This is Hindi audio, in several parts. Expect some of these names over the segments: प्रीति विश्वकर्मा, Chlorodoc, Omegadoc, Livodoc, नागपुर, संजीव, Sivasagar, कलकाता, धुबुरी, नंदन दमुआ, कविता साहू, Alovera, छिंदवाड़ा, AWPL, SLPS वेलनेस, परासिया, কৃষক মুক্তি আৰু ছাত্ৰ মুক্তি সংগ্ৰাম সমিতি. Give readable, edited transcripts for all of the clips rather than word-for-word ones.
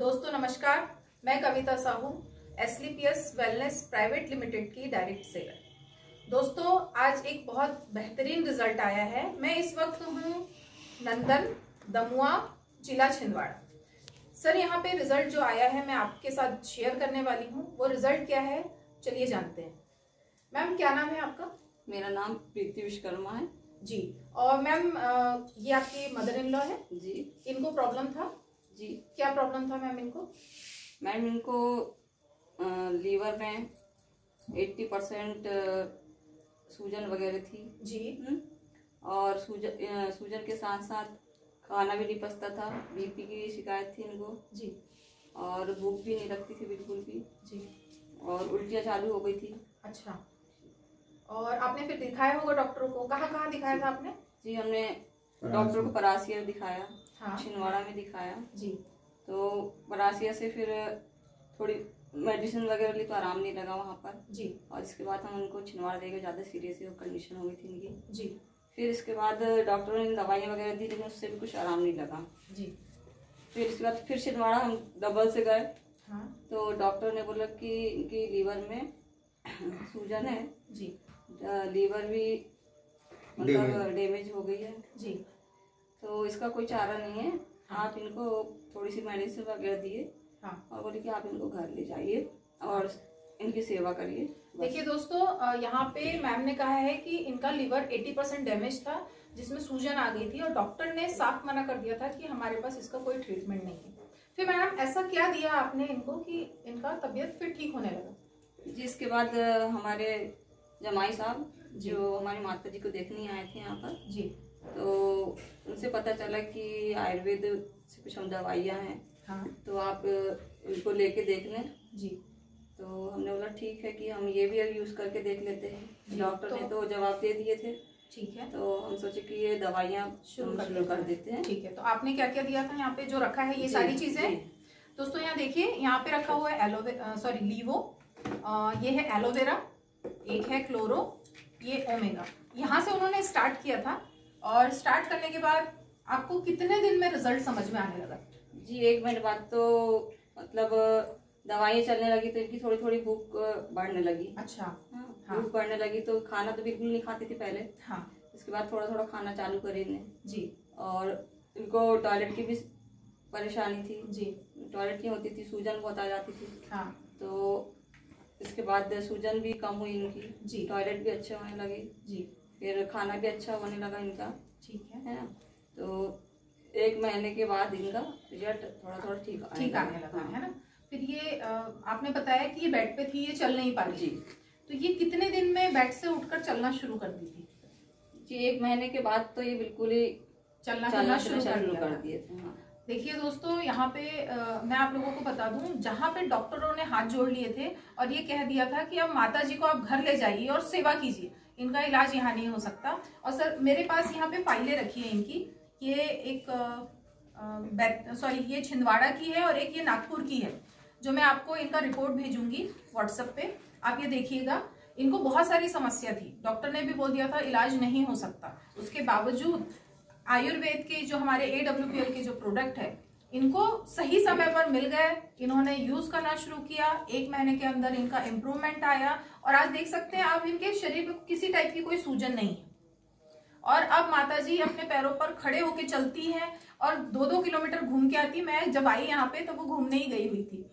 दोस्तों नमस्कार, मैं कविता साहू SLPS वेलनेस private limited की डायरेक्ट सेलर। दोस्तों आज एक बहुत बेहतरीन रिजल्ट आया है। मैं इस वक्त हूँ नंदन दमुआ, जिला छिंदवाड़ा। सर यहाँ पे रिजल्ट जो आया है मैं आपके साथ शेयर करने वाली हूँ। वो रिजल्ट क्या है चलिए जानते हैं। मैम क्या नाम है आपका? मेरा नाम प्रीति विश्वकर्मा है जी। और मैम ये आपकी मदर इन लॉ है जी। इनको प्रॉब्लम था जी। क्या प्रॉब्लम था मैम इनको? मैम इनको लीवर में 80% सूजन वगैरह थी जी। और सूजन के साथ साथ खाना भी नहीं पचता था। बीपी की शिकायत थी इनको जी। और भूख भी नहीं लगती थी बिल्कुल भी जी। और उल्टियाँ चालू हो गई थी। अच्छा, और आपने फिर दिखाया होगा डॉक्टरों को? कहाँ कहाँ दिखाया था आपने? जी हमने डॉक्टर को परासिया दिखाया, छिंदवाड़ा में दिखाया जी। तो परासिया से फिर थोड़ी मेडिसिन वगैरह ली तो आराम नहीं लगा वहाँ पर जी। और इसके बाद हम उनको छिंदवाड़ा लेकर ज़्यादा सीरियस कंडीशन हो गई थी इनकी जी। फिर इसके बाद डॉक्टरों ने दवाइयाँ वगैरह दी लेकिन उससे भी कुछ आराम नहीं लगा जी। फिर इसके बाद फिर छिंदवाड़ा हम डबल से गए तो डॉक्टर ने बोला कि इनकी लीवर में सूजन है जी। लीवर भी मतलब डैमेज हो गई है जी। तो इसका कोई चारा नहीं है। आप इनको थोड़ी सी मेडिसिन वगैरह दिए और बोले कि आप इनको घर ले जाइए और इनकी सेवा करिए। देखिए दोस्तों यहाँ पे मैम ने कहा है कि इनका लीवर 80% डैमेज था जिसमें सूजन आ गई थी और डॉक्टर ने साफ मना कर दिया था कि हमारे पास इसका कोई ट्रीटमेंट नहीं है। फिर मैम ऐसा क्या दिया आपने इनको कि इनका तबीयत फिर ठीक होने लगा? जिसके बाद हमारे जमाई साहब जो हमारी माता जी को देखने आए थे यहाँ पर जी। तो उनसे पता चला कि आयुर्वेद से कुछ हम दवाइयाँ हैं तो आप उनको लेके देख लें जी। तो हमने बोला ठीक है कि हम ये भी यूज़ करके देख लेते हैं। डॉक्टर ने तो जवाब दे दिए थे ठीक है। तो हम सोचे कि ये दवाइयाँ शुरू कर देते हैं ठीक है। तो आपने क्या क्या दिया था यहाँ पे जो रखा है? ये सारी चीज़ें दोस्तों यहाँ देखिए, यहाँ पे रखा हुआ है एलोवेरा, सॉरी लीवो, ये है एलोवेरा, एक है क्लोरो, ये ओमेगा। यहाँ से उन्होंने स्टार्ट किया था और स्टार्ट करने के बाद आपको कितने दिन में रिजल्ट समझ में आने लगा? जी 1 महीने बाद तो मतलब दवाइयाँ चलने लगी तो इनकी थोड़ी थोड़ी भूख बढ़ने लगी। अच्छा हाँ। भूख बढ़ने लगी तो खाना तो बिल्कुल नहीं खाती थी पहले हाँ। इसके बाद थोड़ा थोड़ा खाना चालू करी इन्हें जी। और इनको टॉयलेट की भी परेशानी थी जी। टॉयलेट नहीं होती थी, सूजन बहुत आ जाती थी हाँ। तो इसके बाद सूजन भी कम हुई इनकी जी। टॉयलेट भी अच्छे होने लगे जी। फिर खाना भी अच्छा होने लगा इनका ठीक है ना। तो 1 महीने के बाद इनका रिजल्ट थोड़ा थोड़ा ठीक आने लगा है ना। फिर ये आपने बताया कि ये बेड पे थी, ये चल नहीं पा रही जी। तो ये कितने दिन में बेड से उठकर चलना शुरू कर दी थी? जी 1 महीने के बाद तो ये बिल्कुल ही चलना शुरू कर दिए थे हाँ। देखिए दोस्तों यहाँ पे मैं आप लोगों को बता दूं, जहाँ पे डॉक्टरों ने हाथ जोड़ लिए थे और ये कह दिया था कि अब माता जी को आप घर ले जाइए और सेवा कीजिए, इनका इलाज यहाँ नहीं हो सकता। और सर मेरे पास यहाँ पे फाइलें रखी है इनकी, ये एक सॉरी ये छिंदवाड़ा की है और एक ये नागपुर की है, जो मैं आपको इनका रिपोर्ट भेजूंगी व्हाट्सएप पे, आप ये देखिएगा। इनको बहुत सारी समस्या थी, डॉक्टर ने भी बोल दिया था इलाज नहीं हो सकता, उसके बावजूद आयुर्वेद के जो हमारे AWPL के जो प्रोडक्ट है इनको सही समय पर मिल गए, इन्होंने यूज़ करना शुरू किया। 1 महीने के अंदर इनका इम्प्रूवमेंट आया और आज देख सकते हैं आप इनके शरीर में किसी टाइप की कोई सूजन नहीं है। और अब माता जी अपने पैरों पर खड़े होके चलती हैं और 2-2 किलोमीटर घूम के आती। मैं जब आई यहाँ पे तो वो घूमने ही गई हुई थी।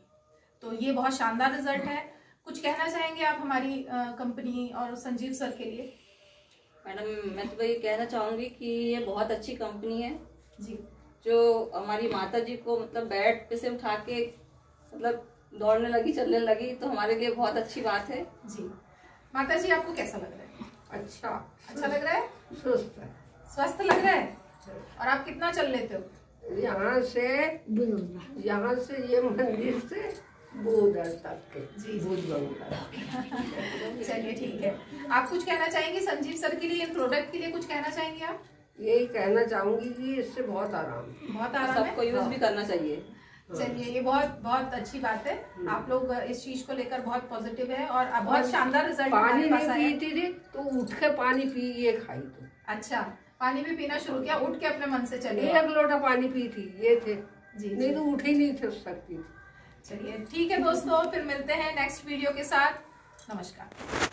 तो ये बहुत शानदार रिजल्ट है। कुछ कहना चाहेंगे आप हमारी कंपनी और संजीव सर के लिए? मैडम मैं तो ये कहना चाहूँगी कि ये बहुत अच्छी कंपनी है जी, जो हमारी माता जी को मतलब बेड पे से उठा के मतलब दौड़ने लगी, चलने लगी, तो हमारे लिए बहुत अच्छी बात है जी। माता जी आपको कैसा लग रहा है? अच्छा, अच्छा लग रहा है, स्वस्थ लग रहा है। और आप कितना चल लेते हो? यहाँ से ये मंदिर से चलिए ठीक है। आप कुछ कहना चाहेंगे संजीव सर के लिए, इन प्रोडक्ट के लिए कुछ कहना चाहेंगे आप? यही कहना चाहूंगी कि इससे बहुत आराम सबको यूज भी करना चाहिए। चलिए ये बहुत बहुत अच्छी बात है, आप लोग इस चीज को लेकर बहुत पॉजिटिव है और बहुत शानदार रिजल्ट। पानी नहीं पीती थी तो उठ के पानी पी ये खाई तो। अच्छा, पानी भी पीना शुरू किया उठ के अपने मन से? चलिए 1 लोटा पानी पी थी ये थे जी, नहीं तो उठे ही नहीं सकती। चलिए ठीक है दोस्तों, फिर मिलते हैं नेक्स्ट वीडियो के साथ। नमस्कार।